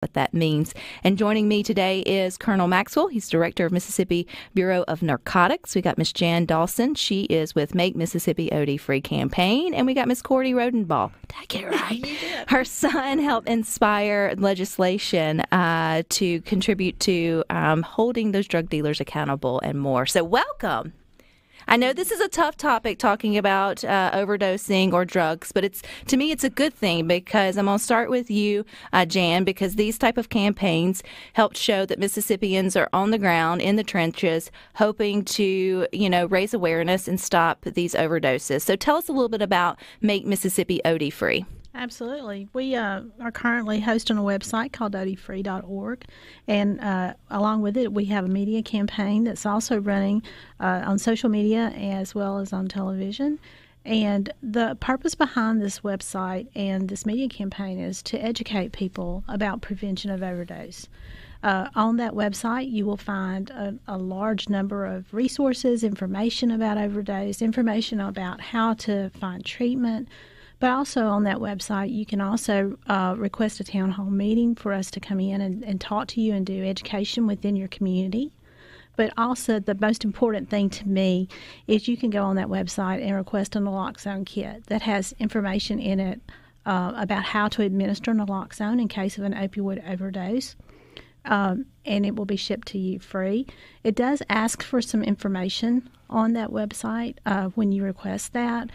what that means. And joining me today is Colonel Maxwell. He's director of Mississippi Bureau of Narcotics. We got Miss Jan Dawson. She is with Make Mississippi OD-Free campaign. And we got Miss Cordie Rodenbaugh. Did I get it right? Her son helped inspire legislation to contribute to holding those drug dealers accountable and more. So welcome. I know this is a tough topic, talking about overdosing or drugs, but to me it's a good thing, because I'm going to start with you, Jan, because these type of campaigns help show that Mississippians are on the ground, in the trenches, hoping to, you know, raise awareness and stop these overdoses. So tell us a little bit about Make Mississippi OD-Free. Absolutely. We are currently hosting a website called ODFREE.org, and along with it we have a media campaign that's also running on social media as well as on television. And the purpose behind this website and this media campaign is to educate people about prevention of overdose. On that website, you will find a large number of resources, information about overdose, information about how to find treatment. But also on that website, you can also request a town hall meeting for us to come in and talk to you and do education within your community. But also the most important thing to me is you can go on that website and request a naloxone kit that has information in it about how to administer naloxone in case of an opioid overdose. And it will be shipped to you free. It does ask for some information on that website when you request that.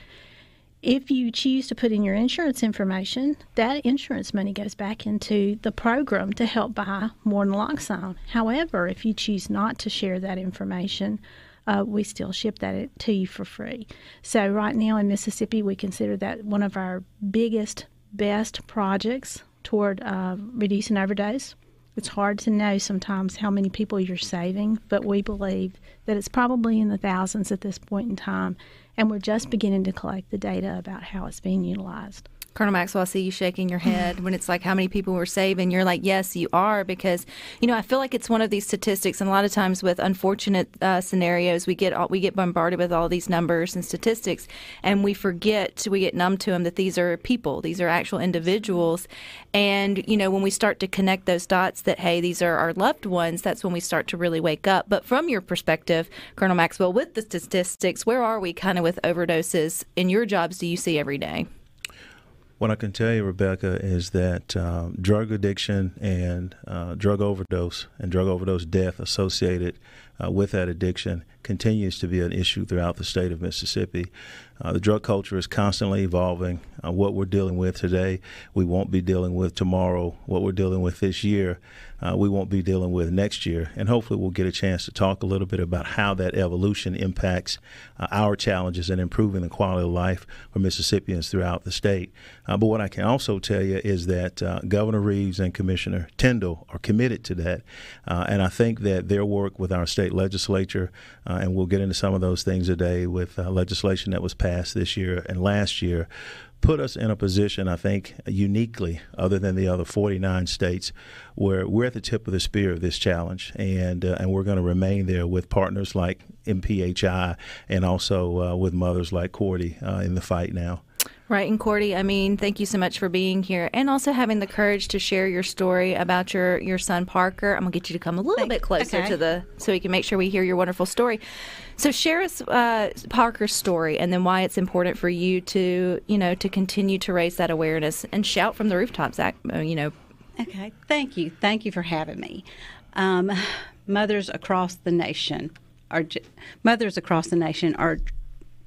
If you choose to put in your insurance information, that insurance money goes back into the program to help buy more naloxone. However, if you choose not to share that information, we still ship that to you for free. So right now in Mississippi, we consider that one of our biggest, best projects toward reducing overdose. It's hard to know sometimes how many people you're saving, but we believe that it's probably in the thousands at this point in time. And we're just beginning to collect the data about how it's being utilized. Colonel Maxwell, I see you shaking your head when it's like how many people we're saving. You're like, yes, you are, because, you know, I feel like it's one of these statistics. And a lot of times with unfortunate scenarios, we get bombarded with all these numbers and statistics, and we get numb to them, that these are people. These are actual individuals. And, you know, when we start to connect those dots that, hey, these are our loved ones, that's when we start to really wake up. But from your perspective, Colonel Maxwell, with the statistics, where are we kind of with overdoses in your jobs do you see every day? What I can tell you, Rebecca, is that drug addiction and drug overdose and drug overdose death associated with that addiction continues to be an issue throughout the state of Mississippi. The drug culture is constantly evolving. What we're dealing with today, we won't be dealing with tomorrow. What we're dealing with this year, we won't be dealing with next year. And hopefully we'll get a chance to talk a little bit about how that evolution impacts our challenges in improving the quality of life for Mississippians throughout the state. But what I can also tell you is that Governor Reeves and Commissioner Tindall are committed to that. And I think that their work with our state legislature, and we'll get into some of those things today, with legislation that was passed this year and last year, put us in a position, I think, uniquely, other than the other 49 states, where we're at the tip of the spear of this challenge, and we're going to remain there with partners like MPHI and also with mothers like Cordie in the fight now. Right. And Cordie, I mean, thank you so much for being here and also having the courage to share your story about your son, Parker. I'm going to get you to come a little bit closer to so we can make sure we hear your wonderful story. So share us Parker's story, and then why it's important for you to, you know, to continue to raise that awareness and shout from the rooftops, you know. Okay. Thank you. Thank you for having me. Mothers across the nation are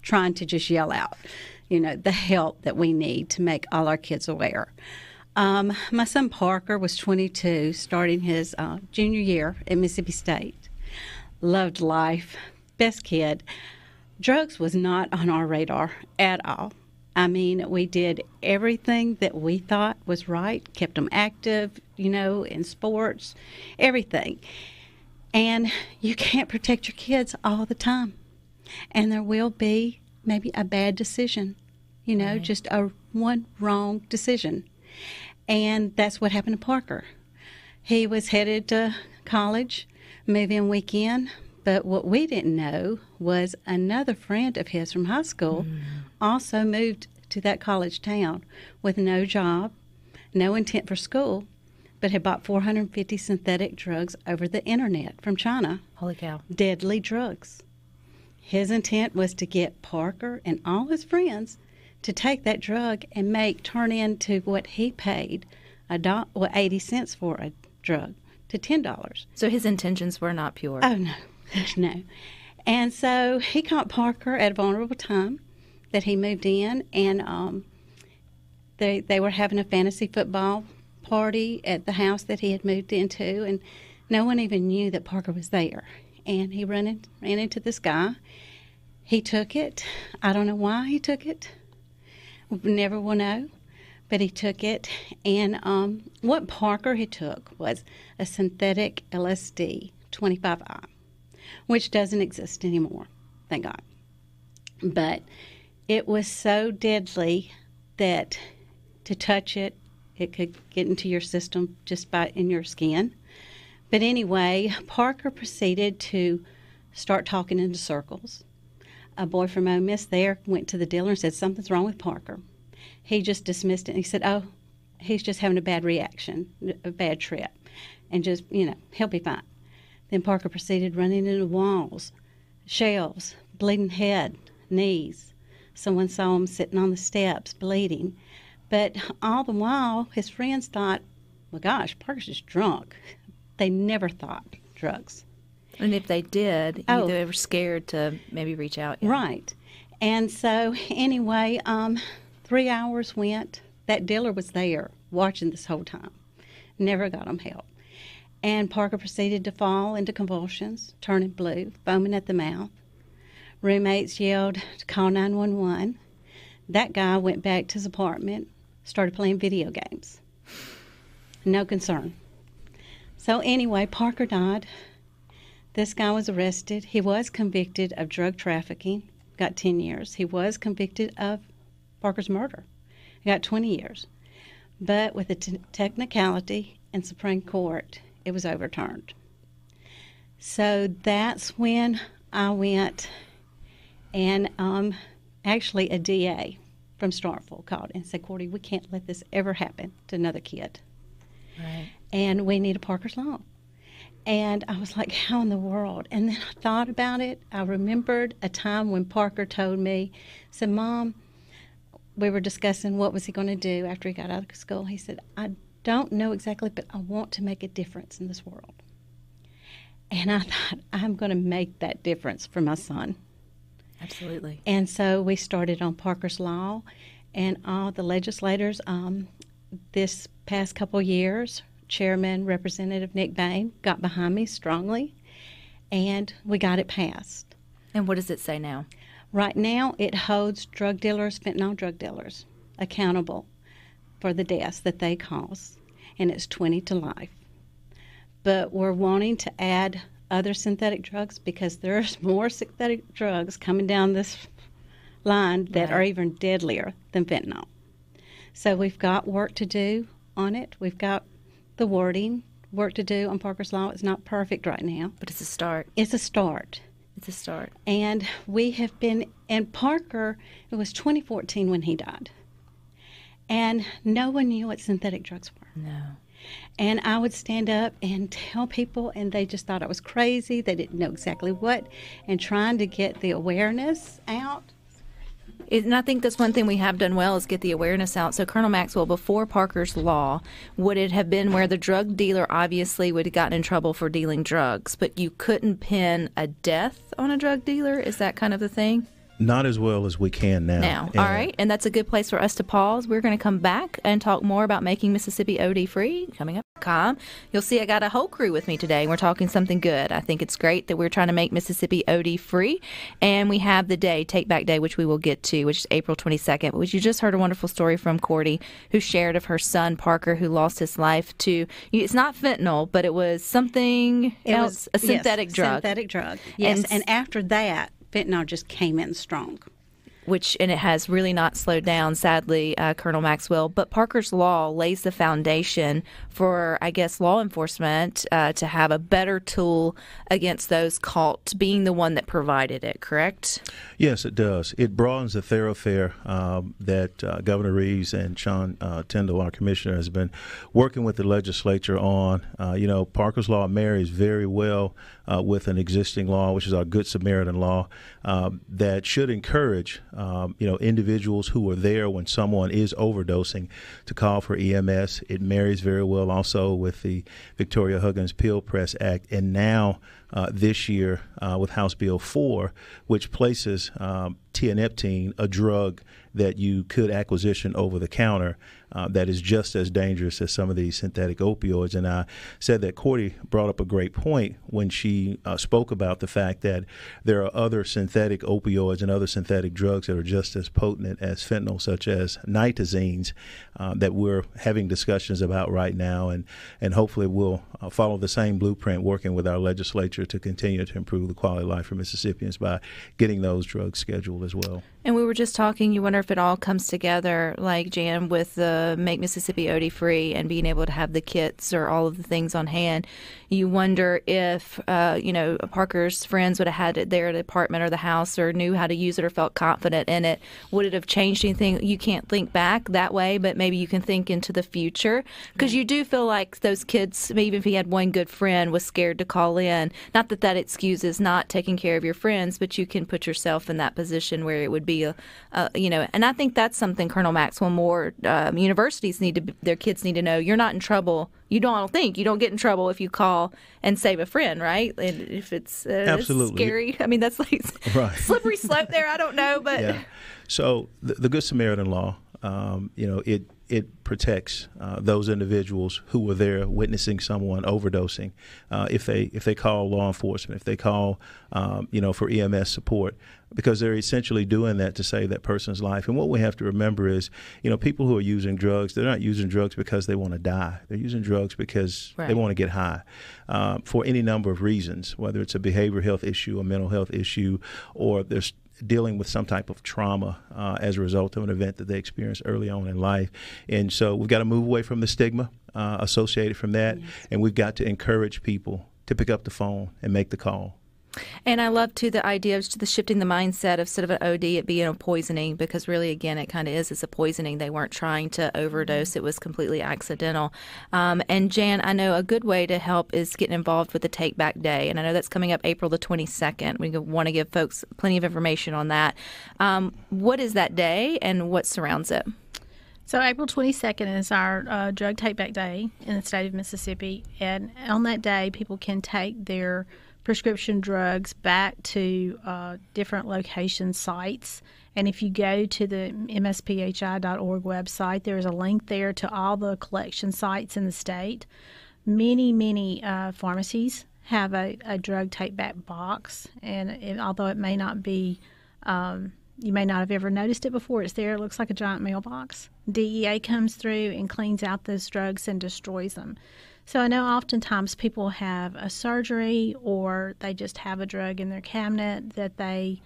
trying to just yell out, you know, the help that we need to make all our kids aware. My son Parker was 22, starting his junior year at Mississippi State. Loved life, best kid. Drugs was not on our radar at all. I mean, we did everything that we thought was right, kept him active, you know, in sports, everything. And you can't protect your kids all the time. And there will be maybe a bad decision, you know, right. Just one wrong decision. And that's what happened to Parker. He was headed to college, move-in weekend, but what we didn't know was another friend of his from high school also moved to that college town with no job, no intent for school. but had bought 450 synthetic drugs over the internet from China. Holy cow. Deadly drugs. His intent was to get Parker and all his friends to take that drug and turn into what he paid, 80 cents for a drug, to $10. So his intentions were not pure. Oh, no. No. And so he caught Parker at a vulnerable time that he moved in, and they were having a fantasy football party at the house that he had moved into, and no one even knew that Parker was there. And he ran into this guy. He took it. I don't know why he took it. We never will know, but he took it. And what Parker had took was a synthetic LSD 25I, which doesn't exist anymore, thank God. But it was so deadly that to touch it, it could get into your system just by in your skin. But anyway, Parker proceeded to start talking in circles. A boy from Ole Miss there went to the dealer and said, something's wrong with Parker. He just dismissed it. He said, oh, he's just having a bad reaction, a bad trip, and just, he'll be fine. Then Parker proceeded running into walls, shelves, bleeding head, knees. Someone saw him sitting on the steps, bleeding. But all the while, his friends thought, well, gosh, Parker's just drunk. They never thought drugs. And if they did, they were scared to maybe reach out. Yeah. Right. And so anyway, 3 hours went. That dealer was there watching this whole time. Never got him help. And Parker proceeded to fall into convulsions, turning blue, foaming at the mouth. Roommates yelled to call 911. That guy went back to his apartment, started playing video games. No concern. So anyway, Parker died. This guy was arrested. He was convicted of drug trafficking, got 10 years. He was convicted of Parker's murder, got 20 years. But with a technicality in Supreme Court, it was overturned. So that's when I went, and actually a DA from Starkville called and said, Cordie, we can't let this ever happen to another kid. Right. And we need a Parker's Law. And I was like, how in the world? And then I thought about it. I remembered a time when Parker told me, said, Mom, we were discussing what was he going to do after he got out of school. He said, I don't know exactly, but I want to make a difference in this world. And I thought, I'm going to make that difference for my son. Absolutely. And so we started on Parker's Law, and all the legislators this past couple years, Chairman Representative Nick Bain got behind me strongly, and we got it passed. And what does it say now? Right now it holds drug dealers, fentanyl drug dealers, accountable for the deaths that they cause, and it's 20 to life. But we're wanting to add other synthetic drugs because there's more synthetic drugs coming down this line that are even deadlier than fentanyl. So we've got work to do on it. We've got the wording, work to do on Parker's Law. It's not perfect right now. But it's a start. It's a start. It's a start. And we have been, and Parker, it was 2014 when he died. And no one knew what synthetic drugs were. No. And I would stand up and tell people, and they just thought I was crazy. They didn't know exactly what, and trying to get the awareness out. And I think that's one thing we have done well is get the awareness out. So, Colonel Maxwell, before Parker's Law, would it have been where the drug dealer obviously would have gotten in trouble for dealing drugs, but you couldn't pin a death on a drug dealer? Is that kind of the thing? Not as well as we can now. All right, and that's a good place for us to pause. We're going to come back and talk more about Making Mississippi OD Free coming up. You'll see I got a whole crew with me today. We're talking something good. I think it's great that we're trying to make Mississippi OD free, and we have the day, Take Back Day, which we will get to, which is April 22nd, which you just heard a wonderful story from Cordie, who shared of her son, Parker, who lost his life to, it's not fentanyl, but it was something else, a synthetic drug. Yes, and after that, fentanyl just came in strong. and it has really not slowed down, sadly, Colonel Maxwell. But Parker's Law lays the foundation for, I guess, law enforcement to have a better tool against those caught, being the one that provided it, correct? Yes, it does. It broadens the thoroughfare that Governor Reeves and Sean Tindall, our commissioner, has been working with the legislature on. You know, Parker's Law marries very well with an existing law, which is our Good Samaritan law, that should encourage you know, individuals who are there when someone is overdosing to call for EMS. It marries very well also with the Victoria Huggins Pill Press Act, and now this year with House Bill 4, which places tianeptine, a drug that you could acquisition over the counter, that is just as dangerous as some of these synthetic opioids. And I said that Cordie brought up a great point when she spoke about the fact that there are other synthetic opioids and other synthetic drugs that are just as potent as fentanyl, such as nitazines, that we're having discussions about right now, and hopefully we'll follow the same blueprint, working with our legislature to continue to improve the quality of life for Mississippians by getting those drugs scheduled as well. And we were just talking, you wonder if it all comes together, like Jan, with the Make Mississippi OD-Free and being able to have the kits or all of the things on hand. You wonder if, you know, Parker's friends would have had it there at the apartment or the house, or knew how to use it or felt confident in it. Would it have changed anything? You can't think back that way, but maybe you can think into the future, because you do feel like those kids, maybe if he had one good friend, was scared to call in. Not that that excuses not taking care of your friends, but you can put yourself in that position where it would be, you know, and I think that's something, Colonel Maxwell, more, universities need to, their kids need to know, you're not in trouble. You don't get in trouble if you call and save a friend, right? And if it's absolutely scary, I mean, that's like right. Slippery slope there. I don't know, but yeah. So the Good Samaritan law, you know, it protects those individuals who were there witnessing someone overdosing. If they call law enforcement, if they call you know, for EMS support, because they're essentially doing that to save that person's life. And what we have to remember is, you know, people who are using drugs, they're not using drugs because they want to die. They're using drugs because right. they want to get high for any number of reasons, whether it's a behavioral health issue, a mental health issue, or there's dealing with some type of trauma as a result of an event that they experienced early on in life. And so we've got to move away from the stigma associated from that, yes. and we've got to encourage people to pick up the phone and make the call. And I love, too, the idea of the shifting the mindset of sort of an OD, it being a poisoning, because really, again, it kind of is. It's a poisoning. They weren't trying to overdose. It was completely accidental. And, Jan, I know a good way to help is getting involved with the Take Back Day. And I know that's coming up April the 22nd. We want to give folks plenty of information on that. What is that day and what surrounds it? So April 22nd is our Drug Take Back Day in the state of Mississippi. And on that day, people can take their prescription drugs back to different location sites. And if you go to the MSPHI.org website, there is a link there to all the collection sites in the state. Many pharmacies have a drug take back box, and although it may not be, you may not have ever noticed it before, it's there. It looks like a giant mailbox. DEA comes through and cleans out those drugs and destroys them. So I know oftentimes people have a surgery, or they just have a drug in their cabinet that they,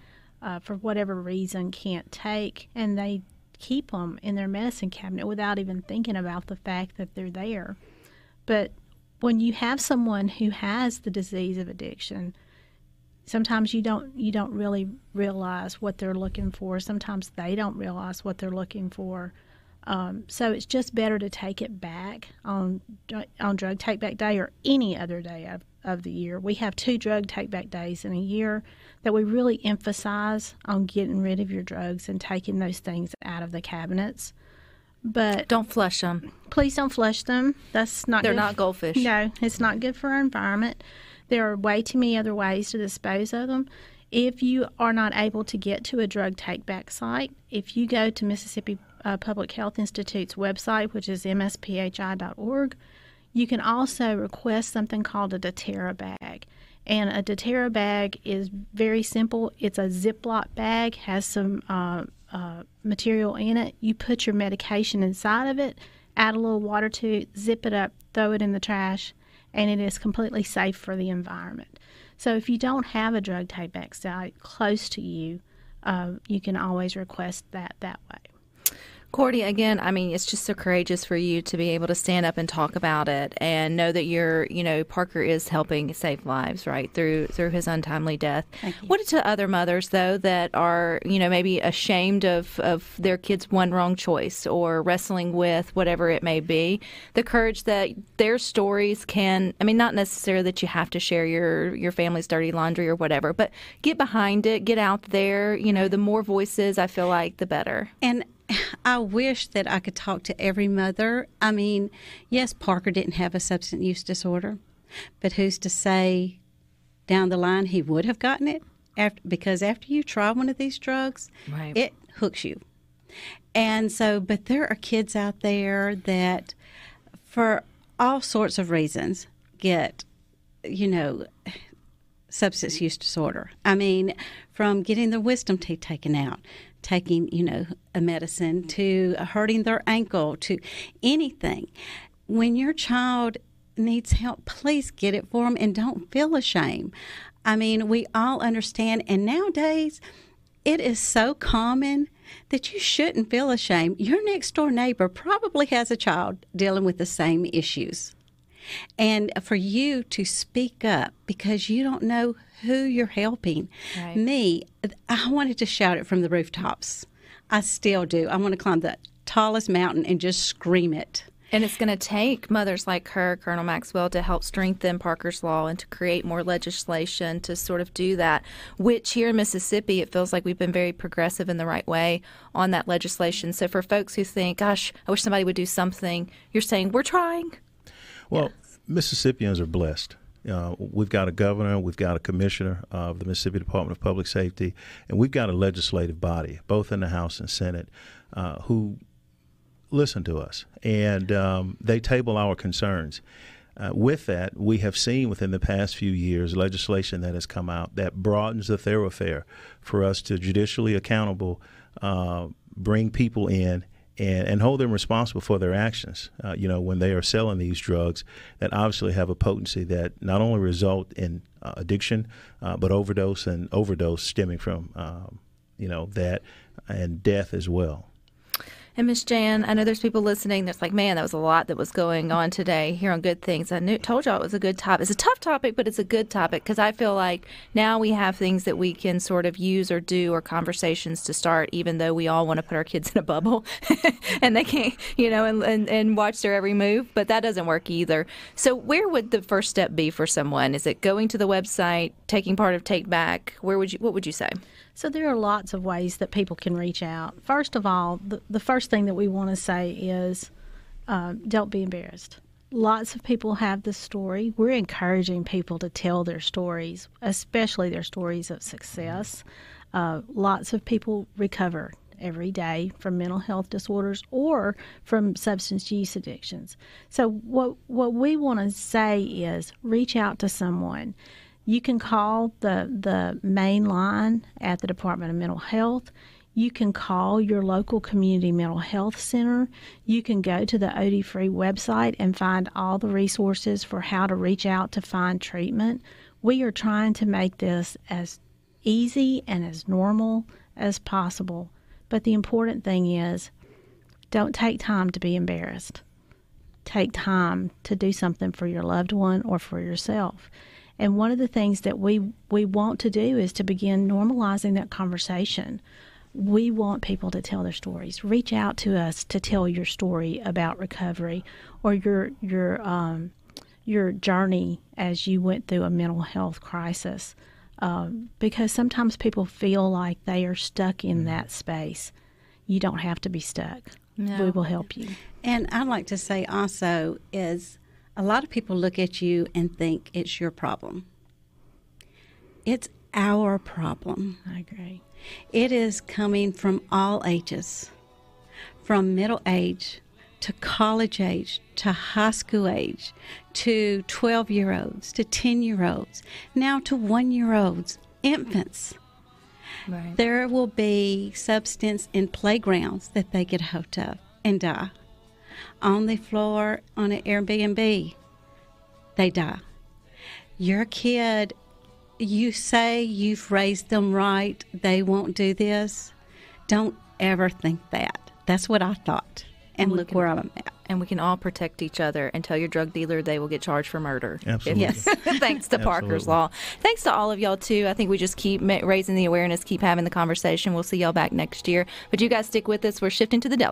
for whatever reason, can't take, and they keep them in their medicine cabinet without even thinking about the fact that they're there. But when you have someone who has the disease of addiction, sometimes you don't really realize what they're looking for. Sometimes they don't realize what they're looking for. So it's just better to take it back on Drug Take Back Day, or any other day of the year. We have 2 Drug Take Back Days in a year that we really emphasize on getting rid of your drugs and taking those things out of the cabinets. But don't flush them. Please don't flush them. That's not. They're not goldfish. No, it's not good for our environment. There are way too many other ways to dispose of them. If you are not able to get to a drug take-back site, if you go to Mississippi Public Health Institute's website, which is MSPHI.org, you can also request something called a Deterra bag. And a Deterra bag is very simple. It's a Ziploc bag, has some material in it. You put your medication inside of it, add a little water to it, zip it up, throw it in the trash, and it is completely safe for the environment. So if you don't have a drug take back site close to you, you can always request that way. Cordie, again, I mean, it's just so courageous for you to be able to stand up and talk about it and know that you're, you know, Parker is helping save lives, right, through his untimely death. What to other mothers, though, that are, you know, maybe ashamed of their kids' one wrong choice or wrestling with whatever it may be, the courage that their stories can, I mean, not necessarily that you have to share your family's dirty laundry or whatever, but get behind it, get out there, you know, the more voices, I feel like, the better. And I wish that I could talk to every mother. I mean, yes, Parker didn't have a substance use disorder, but who's to say down the line he would have gotten it? Because after you try one of these drugs, right, it hooks you. And so, but there are kids out there that for all sorts of reasons get, you know, substance use disorder. I mean, from getting their wisdom teeth taken out, taking, you know, a medicine, to hurting their ankle, to anything. When your child needs help, please get it for them and don't feel ashamed. I mean, we all understand, and nowadays it is so common that you shouldn't feel ashamed. Your next door neighbor probably has a child dealing with the same issues. And for you to speak up because you don't know who you're helping. Right. Me, I wanted to shout it from the rooftops. I still do. I want to climb the tallest mountain and just scream it. And it's going to take mothers like her, Colonel Maxwell, to help strengthen Parker's Law and to create more legislation to sort of do that, which here in Mississippi, it feels like we've been very progressive in the right way on that legislation. So for folks who think, gosh, I wish somebody would do something, you're saying, we're trying. Well, Mississippians are blessed. We've got a governor, we've got a commissioner of the Mississippi Department of Public Safety, and we've got a legislative body, both in the House and Senate, who listen to us, and they table our concerns. With that, we have seen within the past few years legislation that has come out that broadens the thoroughfare for us to judicially accountable, bring people in, and hold them responsible for their actions, you know, when they are selling these drugs that obviously have a potency that not only result in addiction, but overdose, and overdose stemming from, you know, that and death as well. And Ms. Jan, I know there's people listening that's like, man, that was a lot that was going on today here on Good Things. Told y'all it was a good topic. It's a tough topic, but it's a good topic, because I feel like now we have things that we can sort of use or do or conversations to start, even though we all want to put our kids in a bubble and they can't, you know, and watch their every move. But that doesn't work either. So where would the first step be for someone? Is it going to the website, taking part of Take Back? What would you say? So there are lots of ways that people can reach out. First of all, the first thing that we want to say is don't be embarrassed. Lots of people have this story. We're encouraging people to tell their stories, especially their stories of success. Lots of people recover every day from mental health disorders or from substance use addictions. So what we want to say is reach out to someone. You can call the main line at the Department of Mental Health. You can call your local community mental health center. You can go to the ODFREE website and find all the resources for how to reach out to find treatment. We are trying to make this as easy and as normal as possible. But the important thing is, don't take time to be embarrassed. Take time to do something for your loved one or for yourself. And one of the things that we want to do is to begin normalizing that conversation. We want people to tell their stories. Reach out to us to tell your story about recovery or your journey as you went through a mental health crisis, because sometimes people feel like they are stuck in that space. You don't have to be stuck. No. We will help you. And I'd like to say also is, a lot of people look at you and think it's your problem. It's our problem. I agree. It is coming from all ages, from middle age to college age to high school age to 12-year-olds to 10-year-olds, now to 1-year-olds, infants. Right. There will be substance in playgrounds that they get hooked up and die. On the floor, on an Airbnb, they die. Your kid you say you've raised them right, they won't do this. Don't ever think that. That's what I thought. And look where I'm at. And we can all protect each other, and tell your drug dealer they will get charged for murder. Absolutely. Yes. Thanks to Parker's Law. Thanks to all of y'all, too. I think we just keep raising the awareness, keep having the conversation. We'll see y'all back next year. But you guys stick with us. We're shifting to the Delta.